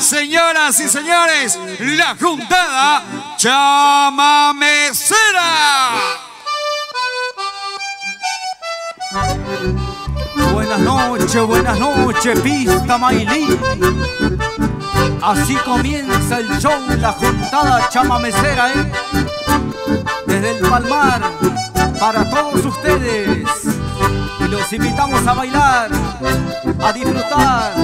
señoras y señores, la Juntada Chamamecera. Buenas noches, Pista Mailí. Así comienza el show, la Juntada Chamamecera, ¿eh? Desde el Palmar, para todos ustedes. Y los invitamos a bailar, a disfrutar,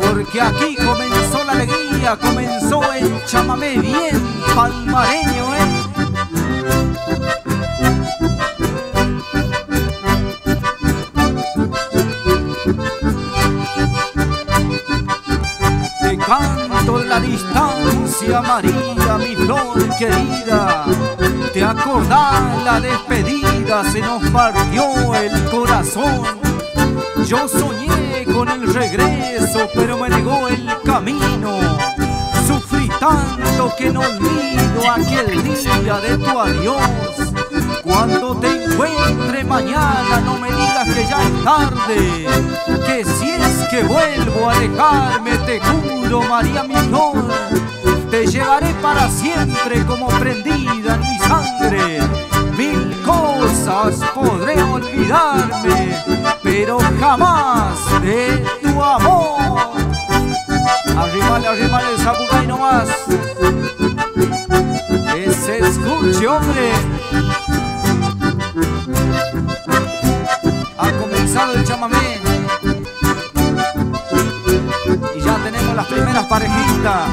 porque aquí comenzó la alegría, comenzó el chamamé bien palmareño, ¿eh? Te canto en la distancia, María, mi flor querida. Te acordás la despedida, se nos partió el corazón. Yo soñé con el regreso, pero me negó el camino. Sufrí tanto que no olvido aquel día de tu adiós. Cuando te encuentre mañana, no me digas que ya es tarde, que si es que vuelvo a dejarme, te juro, María mi flor, te llevaré para siempre como prendida en mi sangre. Mil cosas podré olvidarme, pero jamás de tu amor. Arrimale, arrimale el zapucay nomás, que se escuche, hombre. Ha comenzado el chamamé y ya tenemos las primeras parejitas.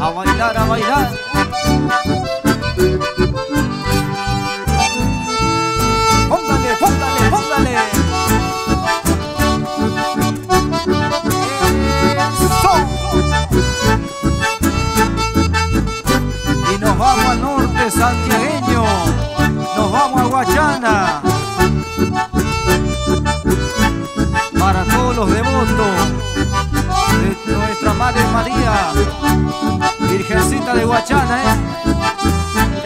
A bailar, a bailar. Póngale, póngale, póngale. ¡Eso! Y nos vamos al norte, San Diegueño. Nos vamos a Huachana. Para todos los devotos de nuestra Madre María, Virgencita de Huachana, ¿eh?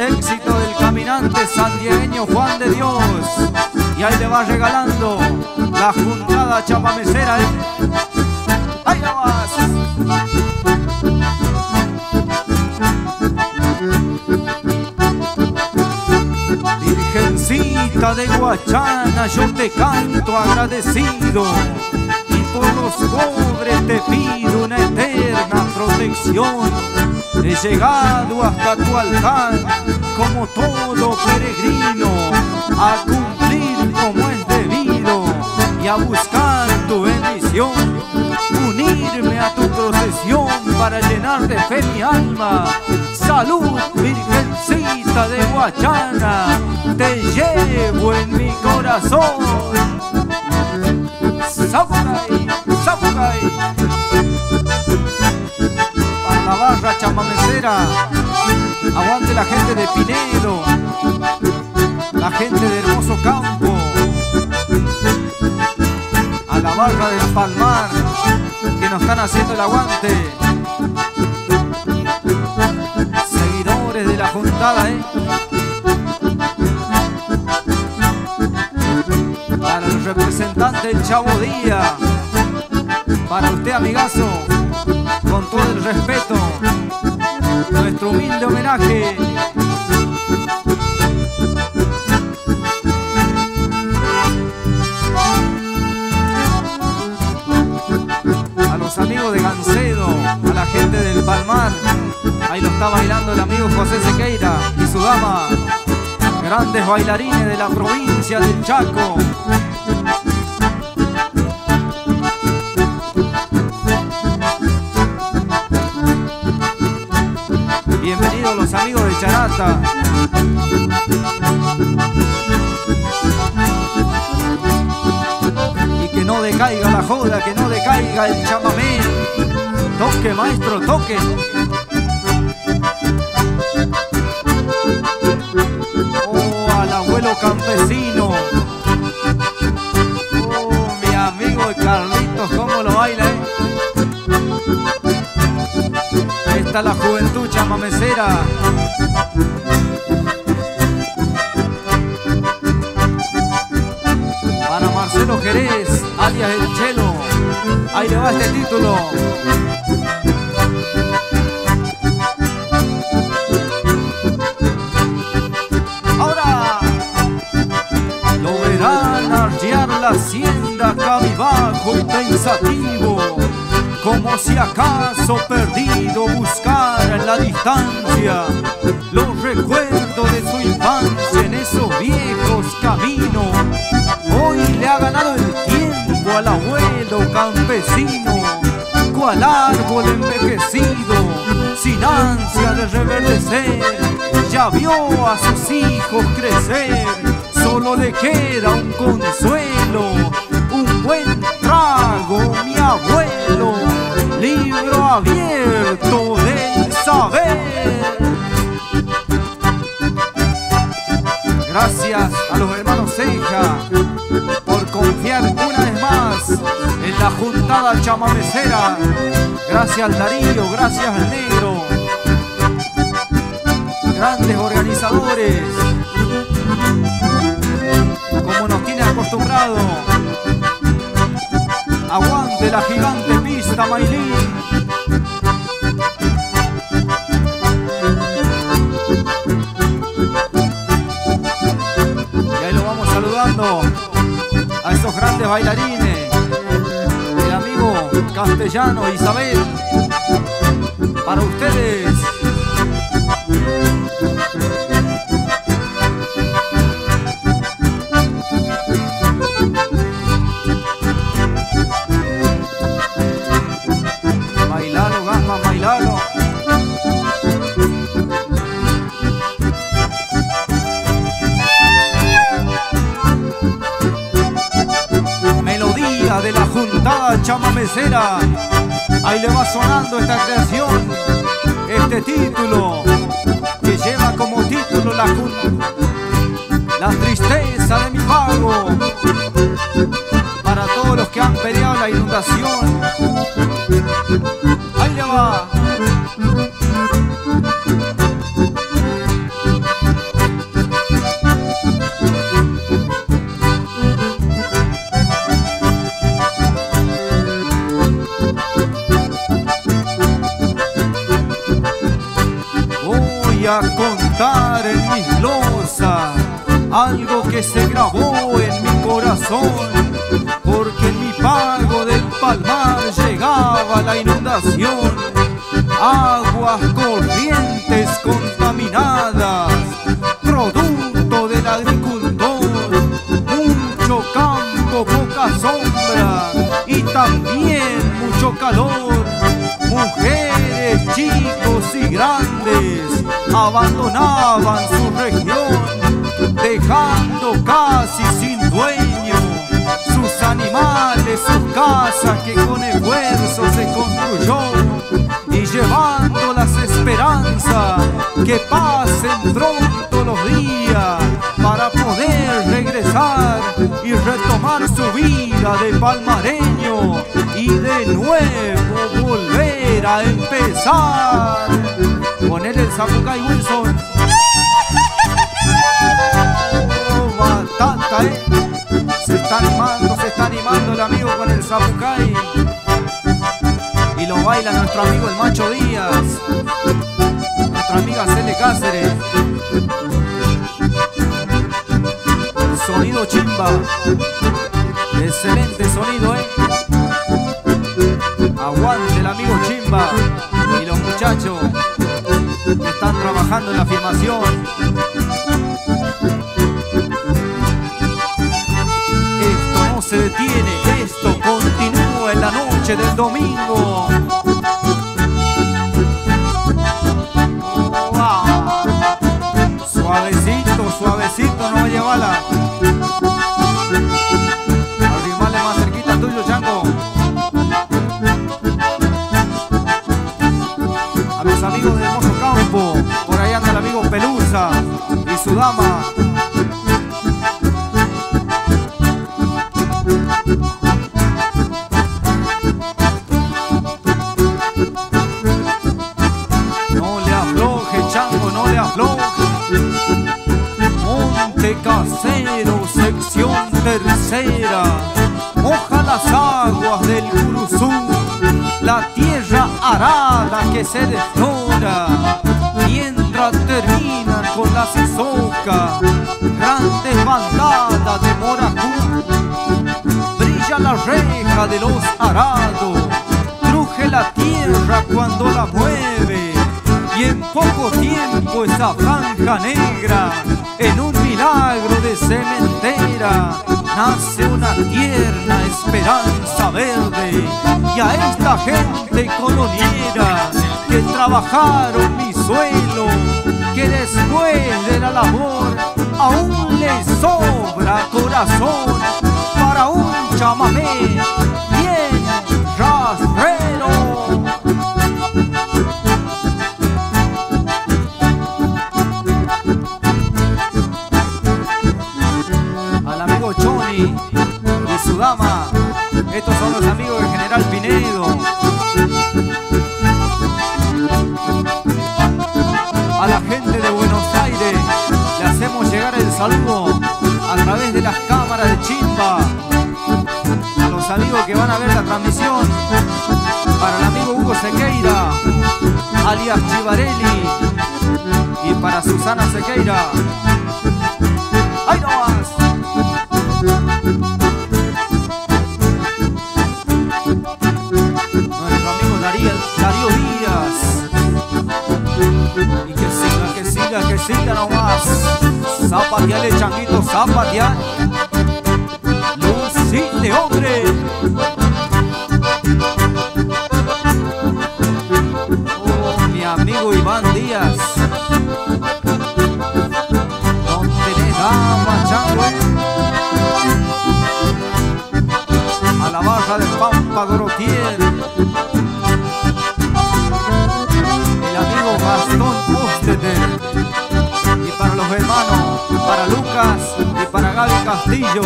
Éxito del caminante sandiegueño Juan de Dios. Y ahí le va regalando la Juntada Chamamecera, ¿eh? ¡Ahí la vas! Virgencita de Huachana, yo te canto agradecido. Por los pobres te pido una eterna protección. He llegado hasta tu altar como todo peregrino, a cumplir como es debido y a buscar tu bendición. Unirme a tu procesión para llenar de fe mi alma. Salud, Virgencita de Huachana, te llevo en mi corazón. Sabucay, sabucay. Para la barra chamamecera, aguante la gente de Pinedo, la gente de Hermoso Campo. A la barra del Palmar, que nos están haciendo el aguante. Seguidores de la Juntada, ¿eh? Para el representante Chavo Díaz, para usted, amigazo, con todo el respeto, nuestro humilde homenaje. A los amigos de Gancedo, a la gente del Palmar, ahí lo está bailando el amigo José Sequeira y su dama. Grandes bailarines de la provincia del Chaco. Bienvenidos los amigos de Charata. Y que no decaiga la joda, que no decaiga el chamamé. Toque, maestro, toque. Campesino, oh, mi amigo Carlitos, cómo lo baila, ¿eh? Esta es la juventud chamamecera. Para Marcelo Jerez, alias El Chelo. Ahí le va este título. Ahora lo verán ardear la hacienda cabizbajo y pensativo, como si acaso perdido buscara en la distancia los recuerdos de su infancia en esos viejos caminos. Hoy le ha ganado el tiempo al abuelo campesino, cual árbol envejecido, sin ansia de reverdecer. Ya vio a sus hijos crecer, solo le queda un consuelo, un buen trago, mi abuelo, libro abierto del saber. Gracias a los hermanos CEJA por confiar una vez más en la Juntada Chamamecera. Gracias al Darío, gracias al Negro, grandes organizadores, como nos tiene acostumbrado. Aguante la gigante Pista Mailí. A esos grandes bailarines, el amigo Castellano Isabel, para ustedes. Bailalo, Gasma, bailalo. De la Juntada Chamamecera, ahí le va sonando esta creación, este título que lleva como título la tristeza de mi pago, para todos los que han peleado la inundación. Ahí le va. A contar en mis losas algo que se grabó en mi corazón, porque en mi pago del Palmar llegaba la inundación, aguas corrientes contaminadas, producto del agricultor, mucho campo, poca sombra y también mucho calor, mujeres, chicos y grandes abandonaban su región, dejando casi sin dueño sus animales, su casa que con esfuerzo se construyó, y llevando las esperanzas que pasen pronto los días para poder regresar y retomar su vida de palmareño y de nuevo volver a empezar. Poner el zapuca y Wilson. Oh, batata, se está animando el amigo con el zapucay. Y lo baila nuestro amigo el Macho Díaz, nuestra amiga Celeste Cáceres. Sonido chimba, excelente sonido, Aguante el amigo chimba y los muchachos que están trabajando en la filmación. Esto no se detiene, esto continúa en la noche del domingo. Wow. Suavecito, suavecito, no me lleva la. Arrimale más cerquita tuyo, Chango. A mis amigos de por ahí anda el amigo Pelusa y su dama. No le afloje, Chango, no le afloje. Monte Casero, sección tercera, moja las aguas del Curuzú. Curuzú, la tierra arada que se desdobla mientras terminan con la sisonca, grandes bandadas de moracú. Brilla la reja de los arados, truje la tierra cuando la mueve, y en poco tiempo esa franja negra, en un milagro de cementera, nace una tierna esperanza verde. Y a esta gente coloniera que trabajaron mi suelo, que después de la labor aún les sobra corazón para un chamamé bien rastrero. Al amigo Choni y su dama, estos son los amigos del General Pinedo. A la gente de Buenos Aires le hacemos llegar el saludo a través de las cámaras de chimba. A los amigos que van a ver la transmisión, para el amigo Hugo Sequeira, alias Chivarelli, y para Susana Sequeira. ¡Ay no más! Nuestro amigo Darío Díaz. Y que siga nomás. Zapateale, changuito, zapateale. Lucite, hombre. Oh, mi amigo Iván Díaz. No tenés dama, Chango. A la barra de Pampa Grotiel. El amigo Gastón Pósteter. Para los hermanos, para Lucas y para Gaby Castillo.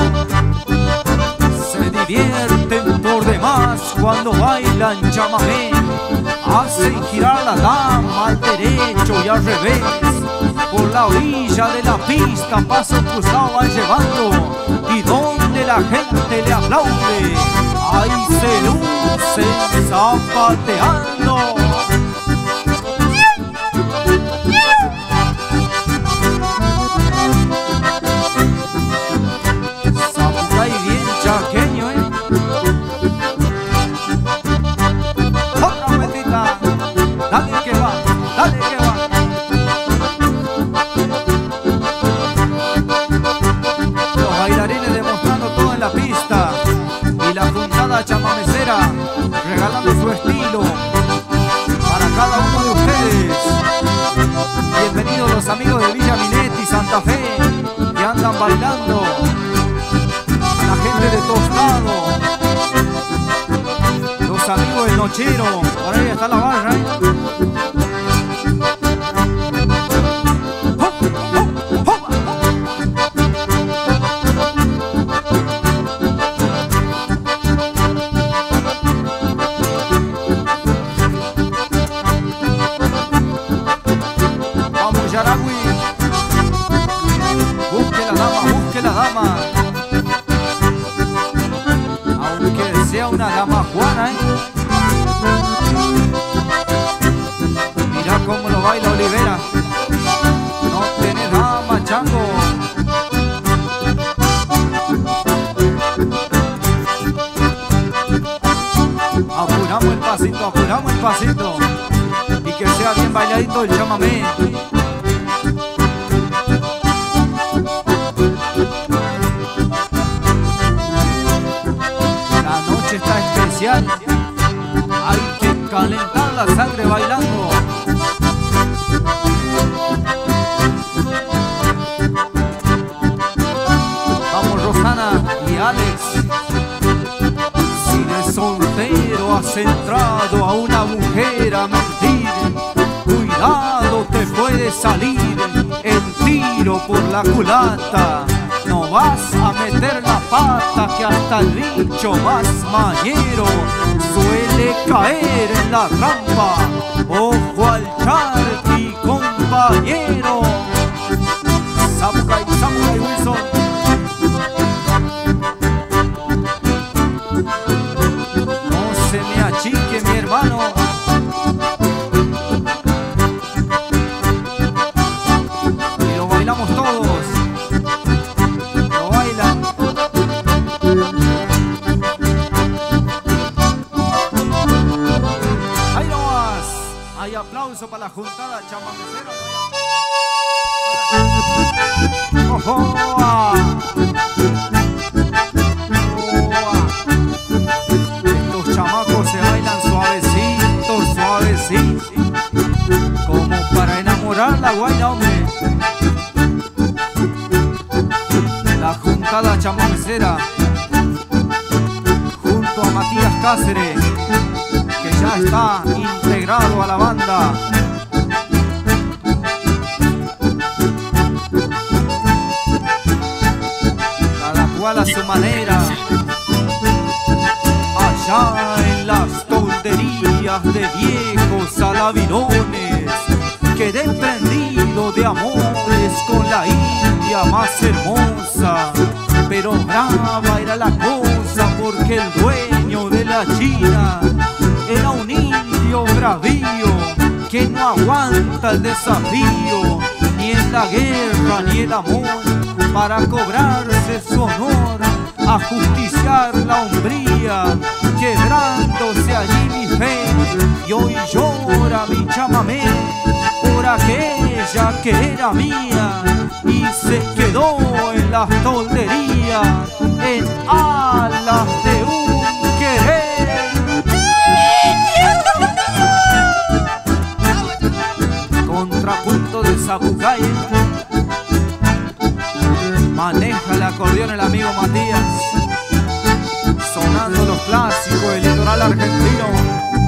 Se divierten por demás cuando bailan chamamé, hacen girar la dama al derecho y al revés. Por la orilla de la pista paso cruzado van llevando, y donde la gente le aplaude, ahí se lucen zapateando. Chamamecera, regalando su estilo para cada uno de ustedes. Bienvenidos los amigos de Villa Minetti, Santa Fe, que andan bailando. A la gente de Tostado, los amigos de Nochero, por ahí está la barra, pasito, y que sea bien bailadito el chamamé. La noche está especial, hay que calentar la sangre bailando. Vamos Rosana y Alex. Soltero has entrado a una mujer a mentir, cuidado te puede salir el tiro por la culata. No vas a meter la pata, que hasta el bicho más mañero suele caer en la trampa. Ojo al charqui, compañero. Samurai, Samurai Wilson. Cachique, mi hermano. Y lo bailamos todos. Lo bailan. Ahí nomás. Hay aplauso para la Juntada Chamamecera. ¡Ojo! Estos chamacos se bailan suavecito, suavecito, como para enamorar la guayna, hombre. La Juntada Chamamecera, junto a Matías Cáceres, que ya está integrado a la banda. A su manera, allá en las tonterías de viejos alabinones, quedé prendido de amores con la india más hermosa, pero brava era la cosa porque el dueño de la china era un indio bravío que no aguanta el desafío, ni en la guerra ni el amor. Para cobrarse su honor, ajusticiar la hombría, quebrándose allí mi fe, y hoy llora mi chamamé, por aquella que era mía, y se quedó en las tolderías, en alas de un querer. Contrapunto de Zapucay. Maneja el acordeón el amigo Matías, sonando los clásicos del litoral argentino.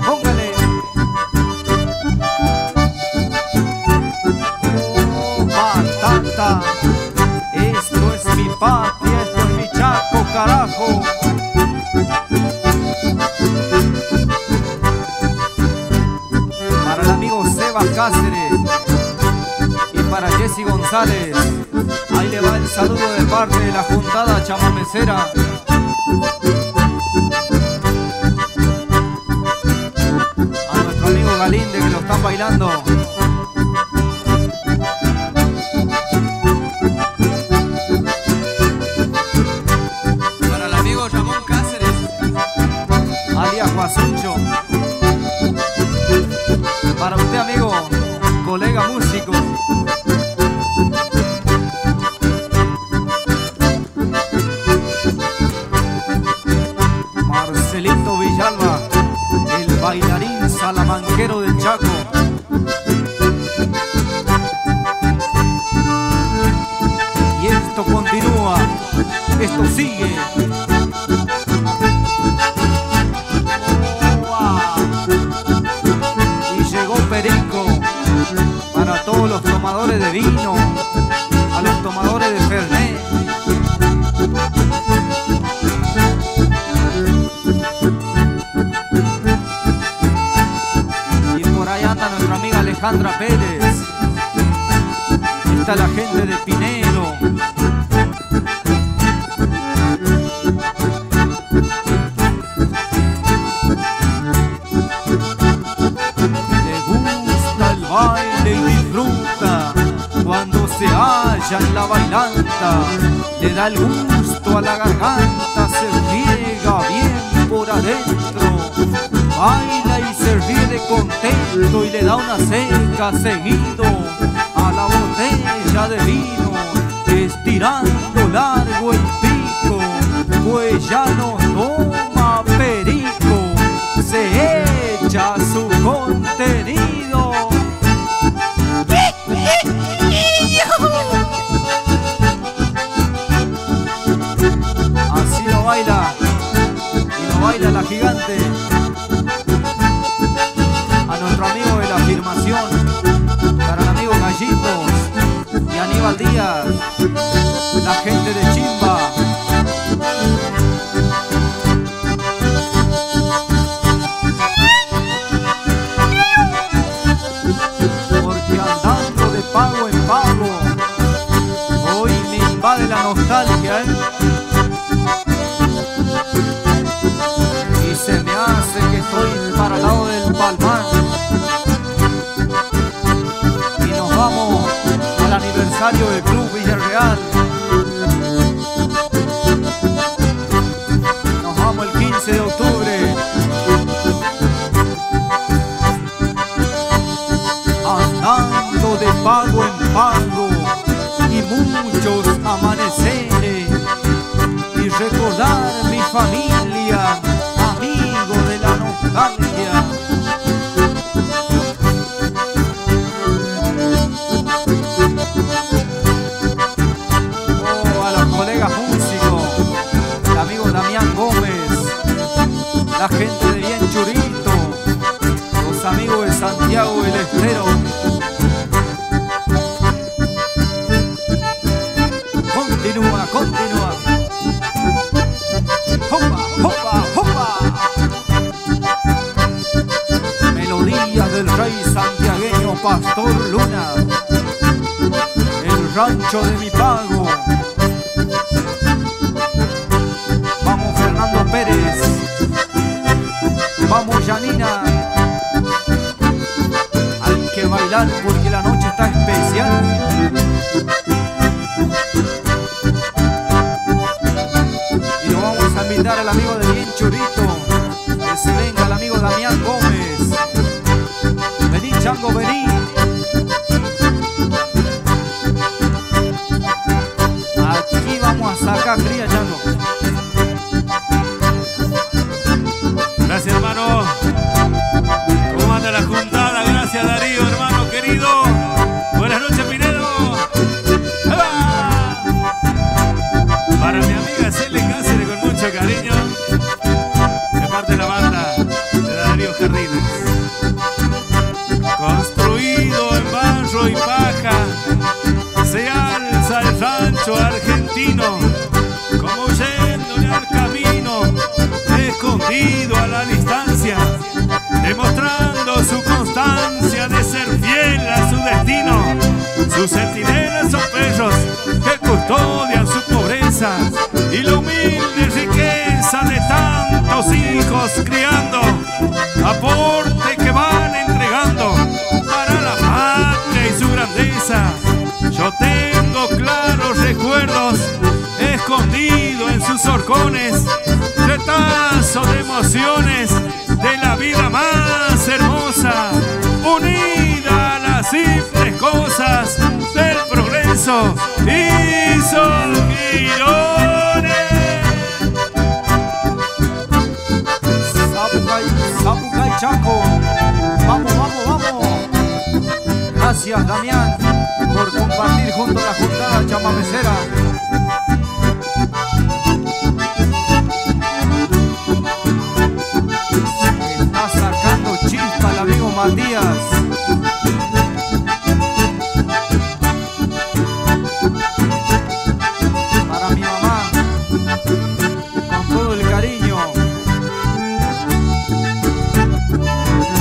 ¡Póngale! Patata, esto es mi patria, esto es mi Chaco, carajo. Para el amigo Sebas Cáceres y para Jessy González, ahí le va el saludo de parte de la Juntada Chamamecera. A nuestro amigo Galinde que lo están bailando. Para el amigo Ramón Cáceres, alias Guasucho. Para usted, amigo, colega músico. Bailarín salamanquero del Chaco. Y esto continúa, esto sigue. Y llegó Perico para todos los tomadores de vino, a los tomadores de fernet. Sandra Pérez, está la gente de Pinedo, le gusta el baile y disfruta, cuando se halla en la bailanta, le da el gusto a la garganta, se riega bien por adentro. Baila y se ríe de contento y le da una seca seguido a la botella de vino, estirando largo el pico, pues ya no toma perico, se echa su contenido. Así lo baila, y lo baila la gigante. Y Aníbal Díaz, la gente de Chimba. Porque andando de pago en pago, hoy me invade la nostalgia, y se me hace empresario del Club Villarreal. Nos vamos el 15 de octubre andando de pago en pago y muchos amaneceres, y recordar mi familia, amigo de la nostalgia. La gente de Bien Churito, los amigos de Santiago del Estero. Continúa, continúa. ¡Hopa, hopa, hopa! Melodías del rey santiagueño Pastor Luna. El rancho de mi pago. Vamos, Fernando Pérez. Vamos, Janina, hay que bailar porque la noche está especial. Y lo vamos a invitar al amigo de Bien Churito, que se venga el amigo Damián Gómez. Vení, Chango, vení. Aquí vamos a sacar cría, Chango. Gracias, hermano. ¿Cómo anda la juntada? Gracias, Darío, hermano querido. Buenas noches, Pinedo. ¡Eva! Para mi amiga Celeste Cáceres, con mucho cariño, de parte de la banda de Darío Jardines. Construido en barro y paja, se alza el rancho argentino, como yéndole al camino, escondido a la distancia, demostrando su constancia de ser fiel a su destino. Sus centinelas son perros que custodian su pobreza y la humilde riqueza de tantos hijos criando, aporte que van entregando para la patria y su grandeza. Yo tengo claros recuerdos, escondido en sus horcones, retazo de emociones de la vida más hermosa, unida a las simples cosas del progreso y solgirones. Sapucay, Sapucay, Chaco. Vamos, vamos, vamos. Gracias, Damián, por compartir junto a la Juntada Chamamecera. Está sacando chispa el amigo Matías. Para mi mamá, con todo el cariño.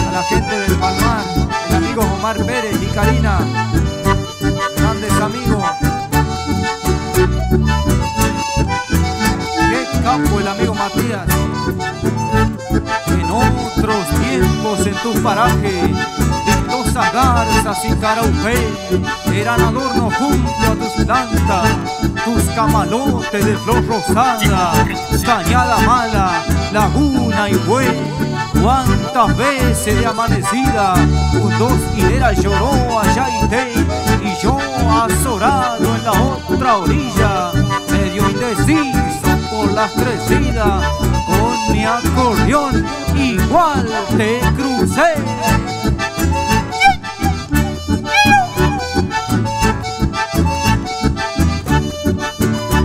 A la gente del Palmar, el amigo Omar Pérez y Karina, grandes amigos. Qué capo el amigo Matías. En otros tiempos en tu paraje, vistosas garzas y caraupé eran adorno junto a tus plantas, tus camalotes de flor rosada, cañada mala, laguna y buey. Cuántas veces de amanecida un dos hilera lloró allá y te, y yo azorado en la otra orilla, medio indeciso por las crecidas, con mi acordeón igual te crucé.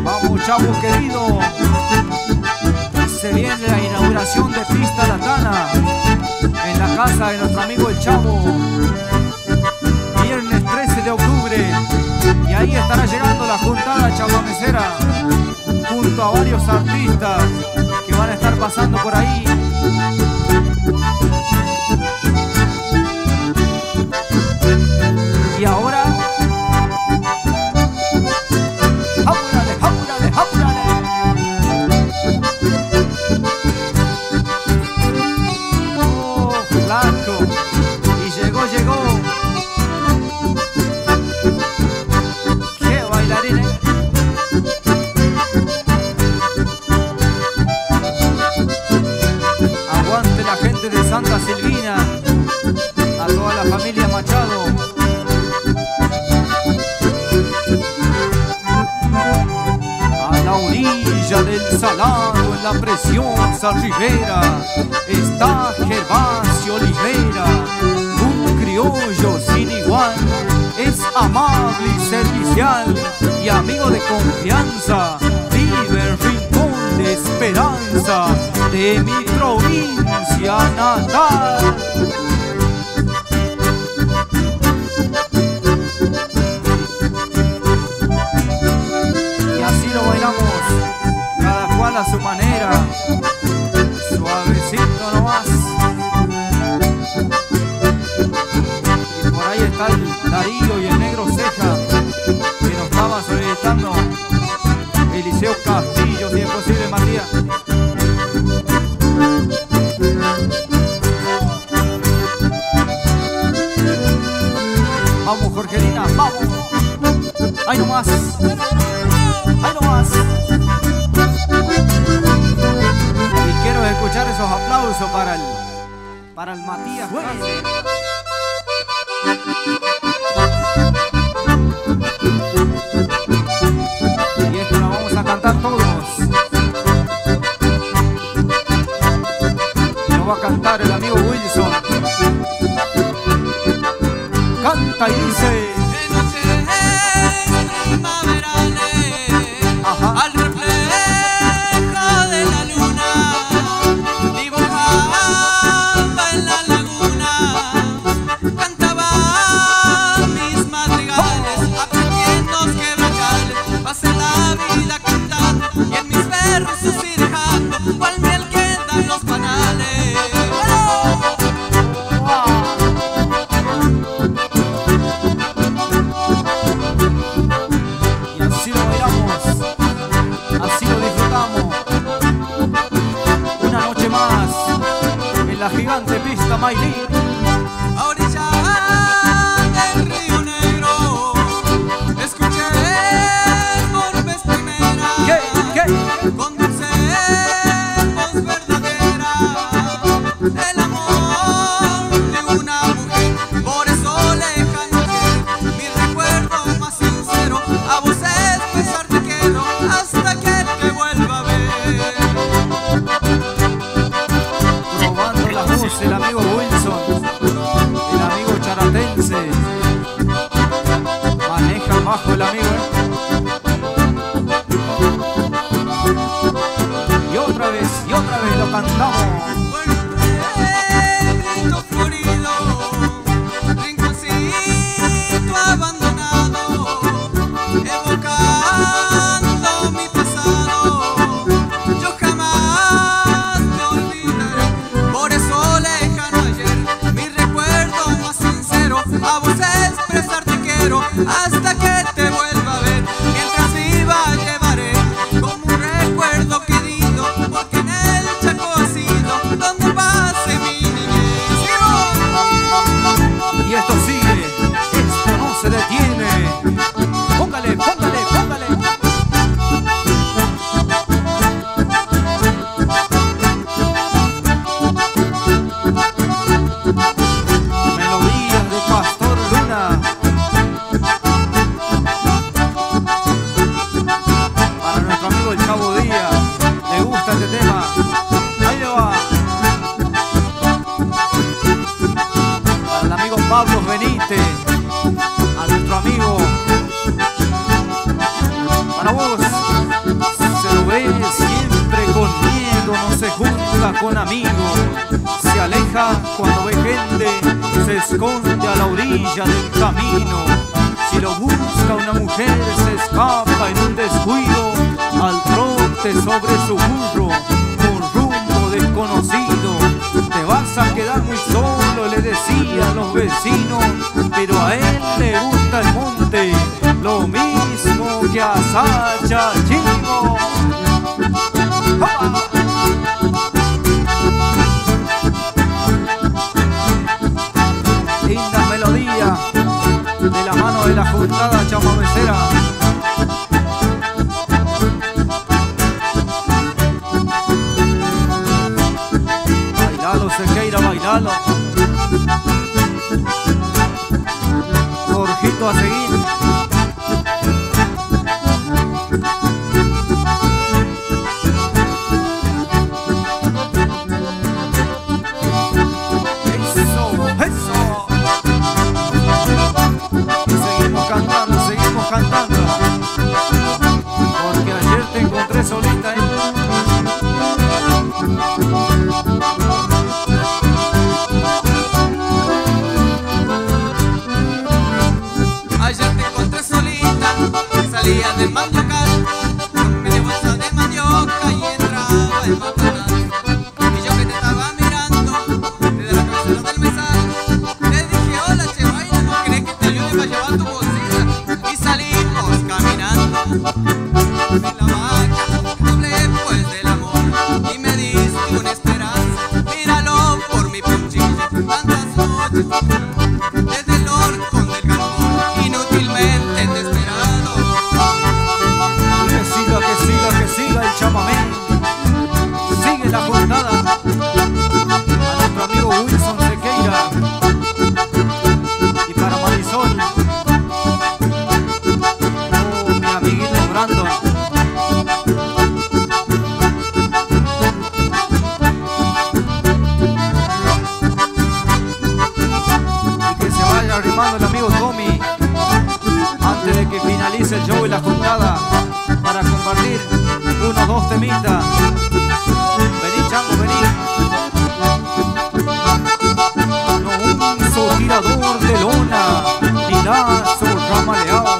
Vamos, Chavo querido, se viene la inauguración de Pista Latana en la casa de nuestro amigo El Chavo, viernes 13 de octubre, y ahí estará llegando la Juntada Chamamecera junto a varios artistas que van a estar pasando por ahí. Y ahora, ¡ábrale, ábrale, ábrale! ¡Oh, flaco! Y llegó, llegó. gente de Santa Silvina, a toda la familia Machado. A la orilla del Salado, en la preciosa ribera, está Gervasio Olivera, un criollo sin igual. Es amable y servicial y amigo de confianza, vive en Rincón de Esperanza, de mi provincia natal. Y así lo bailamos, cada cual a su manera, suavecito nomás. Y por ahí está el Darío y el negro Ceja, que nos estaba solicitando Eliseo Castillo, si es posible, Matías. Vamos, Jorgelina, vamos. Ahí nomás, ahí nomás. Y quiero escuchar esos aplausos para el Matías. Y esto lo vamos a cantar todos. Lo va a cantar el amigo Wilson. Canta y dice: en noches primaverales, al reflejo de la luna, dibujaba en la laguna, cantaba mis madrigales, aprendiendo quebrachales, pasé la vida cantando y en mis perros suspirando, cual miel quedan los panales. Pista Mailí, a orilla del río Negro, escuché por vez primera, con dulce voz verdadera, el amor de una mujer. Por eso le canté mi recuerdo más sincero, a vos expresarte quiero hasta que te vuelva a ver. El amigo Wilson, el amigo charatense, maneja abajo el amigo, ¿eh? Y otra vez lo cantamos. Hasta que te vuelva a ver, mientras viva llevaré como un recuerdo querido, porque en el Chaco ha sido donde pase mi niñez. Y esto sigue, esto no se detiene. Póngale, póngale, póngale. Melodías de Pastor Luna, el Chavo Díaz, le gusta este tema. Ahí le va. Para el amigo Pablo Benítez, a nuestro amigo. Para vos, se lo ve siempre con miedo, no se junta con amigos, se aleja cuando ve gente, se esconde a la orilla del camino. Si lo busca una mujer, se escapa en un descuido, al trote sobre su burro, con rumbo desconocido. Te vas a quedar muy solo, le decían los vecinos, pero a él le gusta el monte, lo mismo que a Sacha Chivo. ¡Ah! Linda melodía de la mano de la Juntada Chamamecera. Bailar bailalo, Sequeira, bailalo. Jorjito a seguir. Eso, eso. Y seguimos cantando, porque ayer te encontré solita, ¿eh? Ayer te encontré solita, que salía del mandiocal, me llevó bolsa de mandioca y entraba el matorral. Y yo que te estaba mirando desde la cabecera del mesal, te dije hola che, baila, ¿no crees que te ayude para llevar tu bolsita? Y salimos caminando en la vaca, doble pues del amor, y me diste una esperanza, míralo por mi punchilla, tantas noches. Chamamé, sigue la jornada. A nuestro amigo Wilson Sequeira y para Marisol, mi amiguito Brandon. Y que se vaya arrimando el amigo Tommy antes de que finalice el show y la jornada para compartir unos dos temitas. Vení, Chango, vení. No uso tirador de lona, tirazo ramaleado,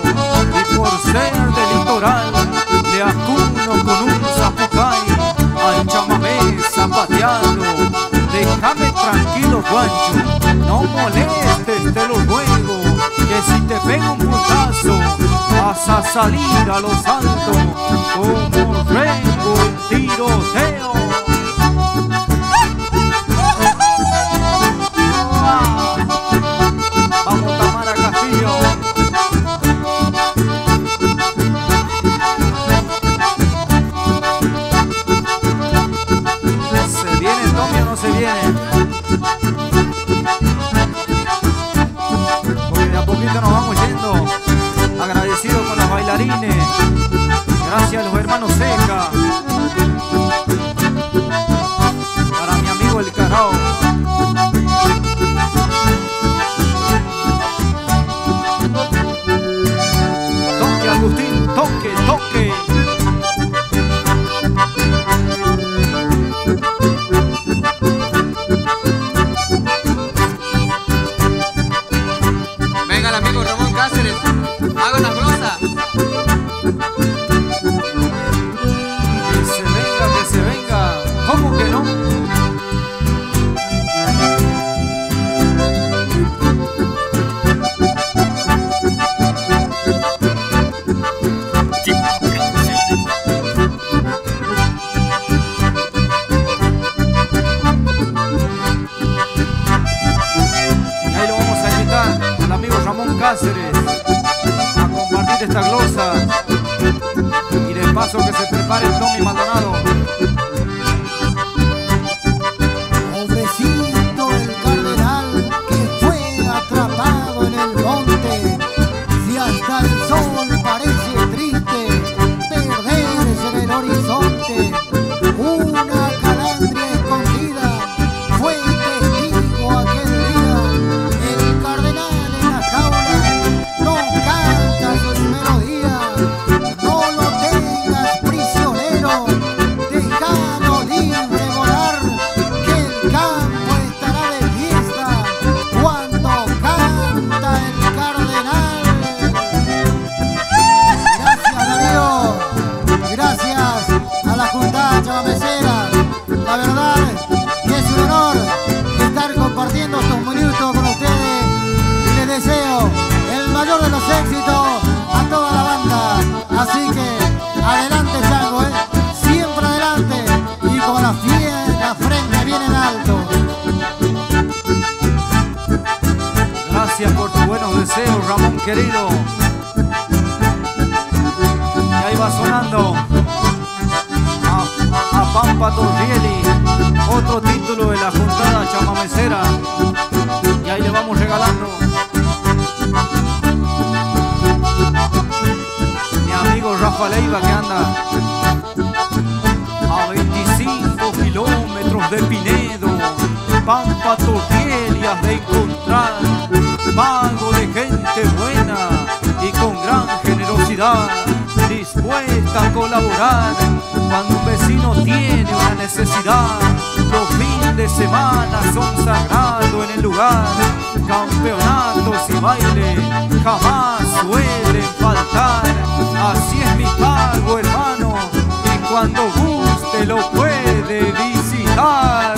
y por ser del litoral le acuno con un zapucay al chamamé zapateado. Déjame tranquilo, guancho, no molestes, te lo ruego, que si te pego un puntazo vas a salir a los santos como rengo en tiroteo. Vamos, Tamara Castillo. ¿Se viene Tommy o no se viene? Porque de a poquito nos vamos yendo. Agradecido con los bailarines, gracias a los hermanos CEJA, para mi amigo el Carao, toque Agustín, toque, toque, venga el amigo Ramón Cáceres. Hago las glosas. Que se venga, ¿cómo que no? Y ahí lo vamos a invitar al amigo Ramón Cáceres, esta glosa, y de paso que se prepare el Tommy Maldonado. Pobrecito el cardenal que fue atrapado en el monte, si hasta el sol parece triste perderse en el horizonte, una calandria escondida fue testigo aquel día. El cardenal en la jaula no canta sus melodías, no lo tengas prisionero, déjalo libre volar, que el campo estará de fiesta cuando canta el cardenal. Gracias Darío, gracias a la Juntada Chamamecera, la verdad que es un honor estar compartiendo estos minutos con ustedes, y les deseo mayor de los éxitos a toda la banda, así que adelante Chango, ¿eh? Siempre adelante y con la fiera frente bien en alto. Gracias por tus buenos deseos, Ramón querido. Y ahí va sonando a Pampa Torrielli, otro título de la Juntada Chamamecera, y ahí le vamos regalando. Mi amigo Rafa Leiva, que anda a 25 kilómetros de Pinedo, Pampa Torrielli has de encontrar, vago de gente buena y con gran generosidad, dispuesta a colaborar cuando un vecino tiene una necesidad. Los fines de semana son sagrados en el lugar, campeonatos y baile jamás suelen faltar. Así es mi pago, hermano, y cuando guste lo puede visitar.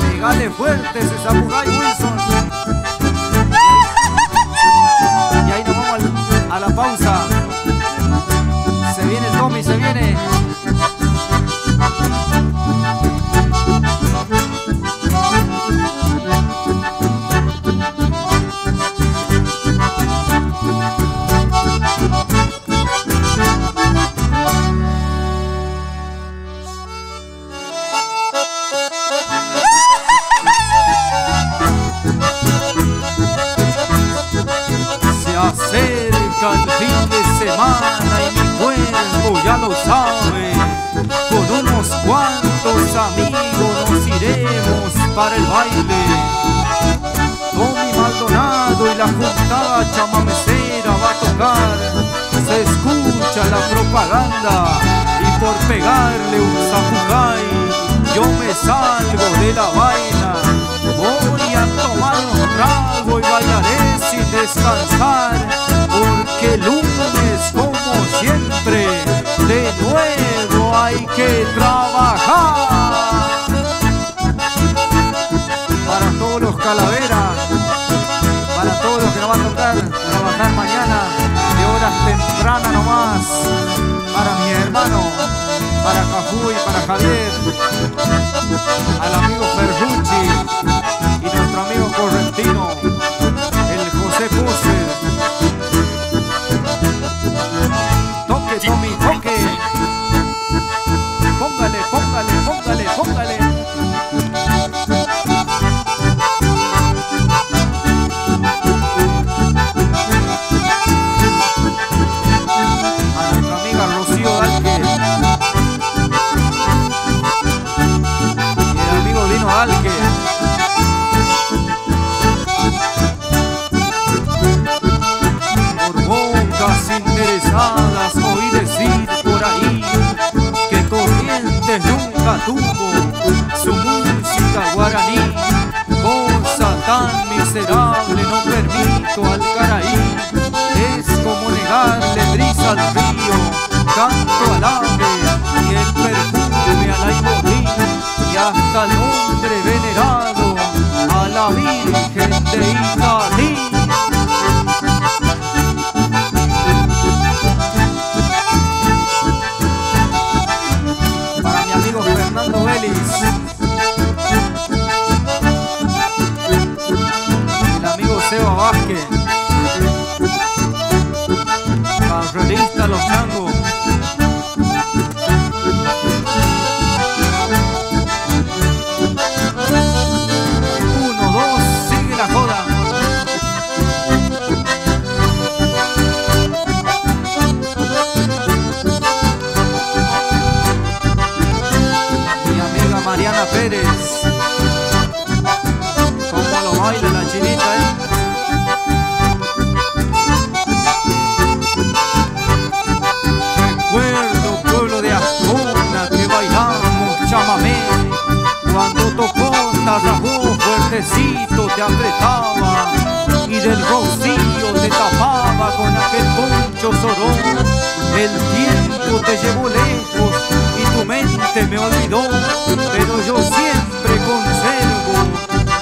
Pegale fuerte ese samurai Wilson. A la pausa. Se viene Tommy, se viene. Y mi cuerpo ya lo sabe, con unos cuantos amigos nos iremos para el baile. Tommy Maldonado y la Juntada Chamamecera va a tocar. Se escucha la propaganda y por pegarle un zapucay yo me salgo de la vaina. Voy a tomar un trago y bailaré sin descansar, porque el lunes, como siempre, de nuevo hay que trabajar. Para todos los calaveras, para todos los que nos van a tocar trabajar mañana de horas tempranas nomás, para mi hermano, para Cajú y para Javier, al amigo Ferrucci y nuestro amigo correntino, el José Puse. Tommy, toque. Póngale, póngale, póngale, póngale. A nuestra amiga Rocío Dalque y el amigo Dino Dalque. Por bocas interesadas oí decir por ahí que Corrientes nunca tuvo su música guaraní, cosa tan miserable no permito al caraí. Es como negarle brisa al río, canto al ave y el perfume a la iborí, y hasta el hombre venerado a la Virgen de Itatí. El amigo Seba Vázquez, carrerista Los Changos, uno, dos, sigue la joda. Mariana Pérez, como lo baila la chinita, Recuerdo, pueblo de Ascona, que bailamos chamamé. Cuando tocó Tarragó fuertecito te apretaba, y del rocío te tapaba con aquel poncho sorón. El tiempo te llevó lejos y tu mente me olvidó, pero yo siempre conservo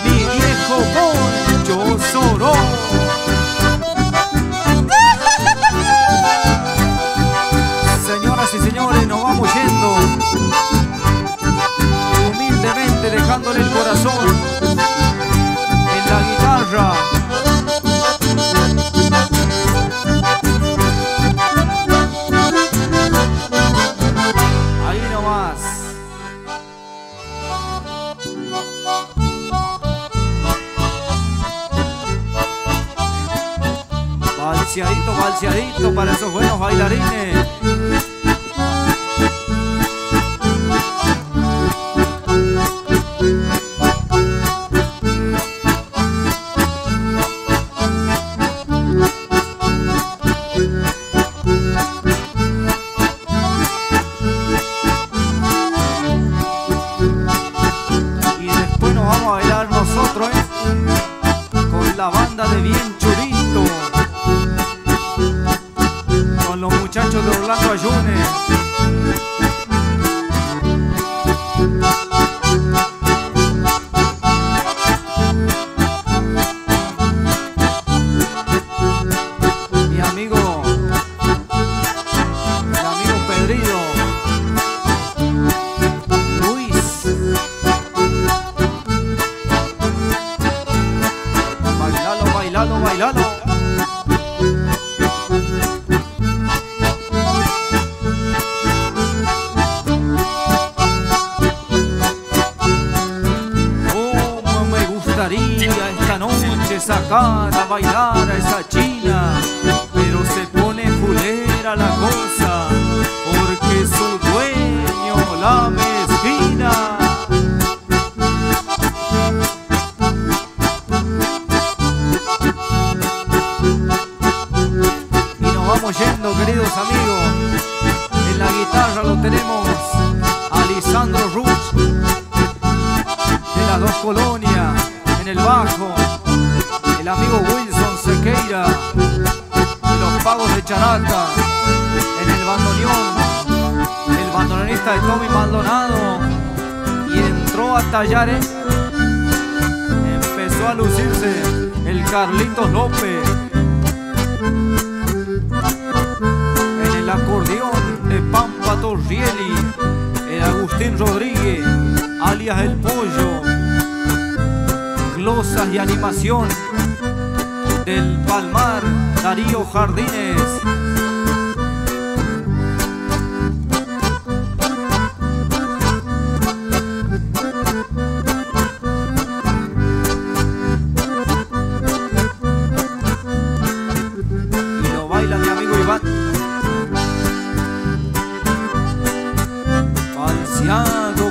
mi viejo poncho sorón. Señoras y señores, nos vamos yendo, humildemente dejándole el corazón en la guitarra Valseadito, valseadito para esos buenos bailarines. De Tommy Maldonado, y entró a Tallares, empezó a lucirse el Carlitos López en el acordeón de Pampa Torrielli, el Agustín Rodríguez alias El Pollo, glosas y animación del Palmar, Darío Jardines.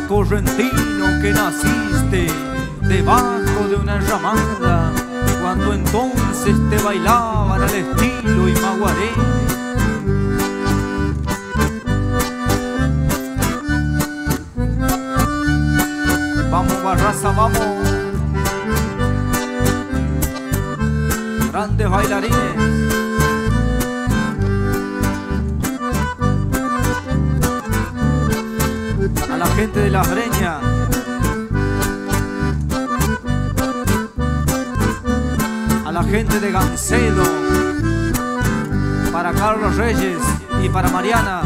Correntino que naciste debajo de una enramada, cuando entonces te bailaban al estilo imaguaré. Vamos Barraza, vamos. Grandes bailarines. Gente de Las Breñas, a la gente de Gancedo, para Carlos Reyes y para Mariana,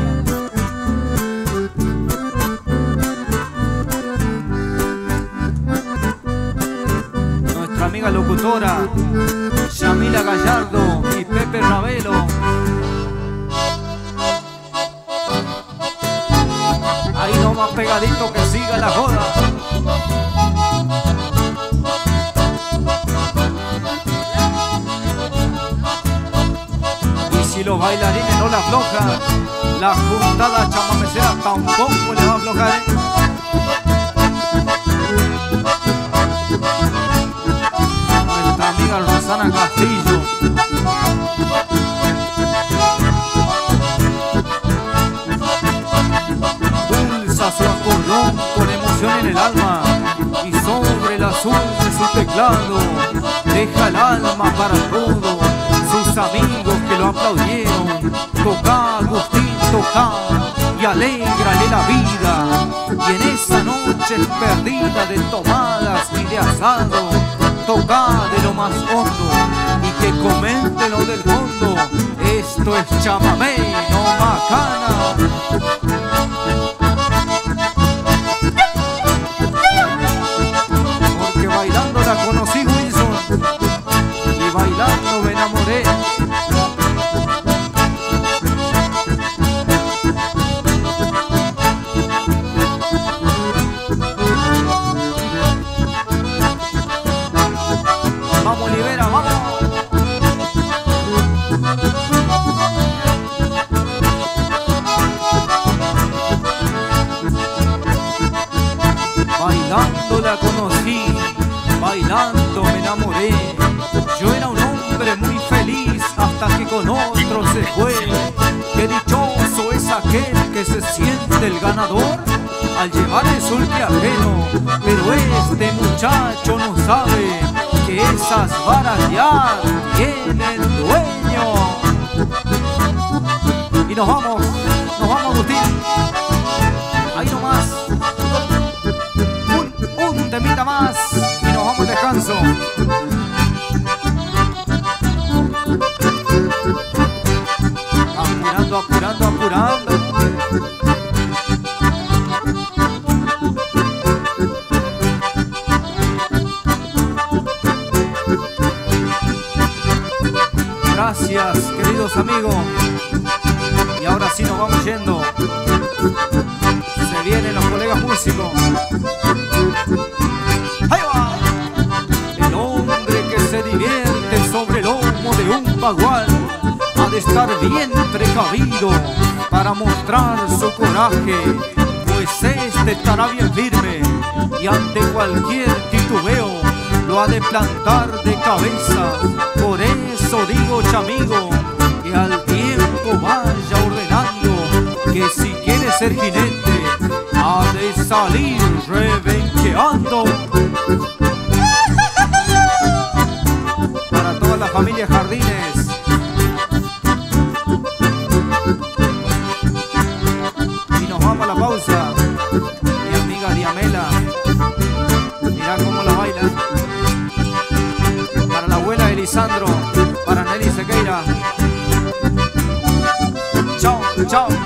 nuestra amiga locutora Yamila Gallardo y Pepe Ravelo. Pegadito que siga la joda. Y si los bailarines no la aflojan, la juntada chamamecera tampoco les va a aflojar, ¿eh? Nuestra amiga Rosana Castillo, su acordeón con emoción en el alma, y sobre el azul de su teclado deja el alma para todos sus amigos que lo aplaudieron. Toca Agustín, toca y alégrale la vida, y en esa noche perdida de tomadas y de asado, toca de lo más hondo y que comente lo del fondo. Esto es chamamé, no macana. Conocí Wilson y bailando me enamoré. Vamos Libera, vamos. la conocí, bailando me enamoré. Yo era un hombre muy feliz hasta que con otro se fue. Qué dichoso es aquel que se siente el ganador al llevar el sol que ajeno. Pero este muchacho no sabe que esas varas ya tienen dueño. Y nos vamos, Agustín. Ahí nomás. Un temita más y nos vamos al descanso. Apurando, apurando, apurando. Gracias, queridos amigos. Y ahora sí nos vamos yendo. Se vienen los colegas músicos. ¡Ahí va! El hombre que se divierte sobre el lomo de un bagual ha de estar bien precavido para mostrar su coraje, pues este estará bien firme y ante cualquier titubeo lo ha de plantar de cabeza. Por eso digo, chamigo, que al tiempo vaya ordenando que si quiere ser jinete ha de salir rebenqueando. Para toda la familia Jardines. Y nos vamos a la pausa. Mi amiga Diamela, mirá cómo la baila. Para la abuela de Lisandro, para Nelly Sequeira. Chao, chao.